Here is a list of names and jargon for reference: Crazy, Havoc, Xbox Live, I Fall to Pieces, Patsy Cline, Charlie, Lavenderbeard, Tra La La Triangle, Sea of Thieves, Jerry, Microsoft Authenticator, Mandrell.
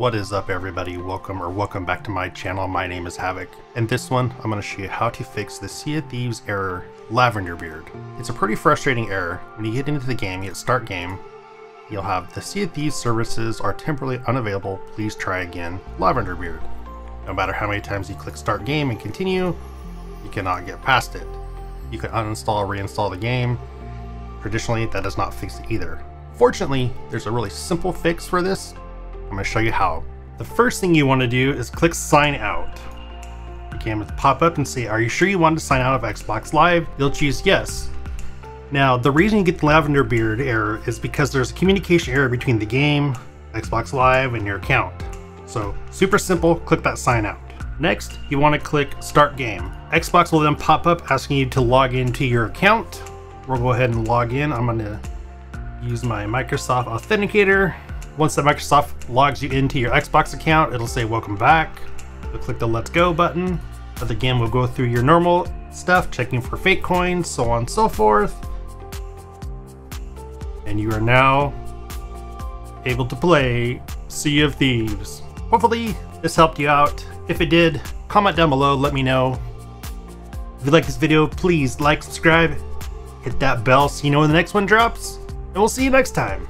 What is up everybody, welcome back to my channel. My name is Havoc. In this one, I'm going to show you how to fix the Sea of Thieves error, Lavenderbeard. It's a pretty frustrating error. When you get into the game, you hit start game, you'll have the Sea of Thieves services are temporarily unavailable, please try again, Lavenderbeard. No matter how many times you click start game and continue, you cannot get past it. You can uninstall or reinstall the game. Traditionally, that does not fix it either. Fortunately, there's a really simple fix for this. I'm going to show you how. The first thing you want to do is click sign out. The game will pop up and say, are you sure you want to sign out of Xbox Live? You'll choose yes. Now, the reason you get the Lavenderbeard error is because there's a communication error between the game, Xbox Live, and your account. So super simple, click that sign out. Next, you want to click start game. Xbox will then pop up asking you to log into your account. We'll go ahead and log in. I'm going to use my Microsoft Authenticator. Once that Microsoft logs you into your Xbox account, it'll say welcome back. You'll click the let's go button. The game will go through your normal stuff, checking for fake coins, so on and so forth. And you are now able to play Sea of Thieves. Hopefully this helped you out. If it did, comment down below, let me know. If you like this video, please like, subscribe, hit that bell so you know when the next one drops, and we'll see you next time.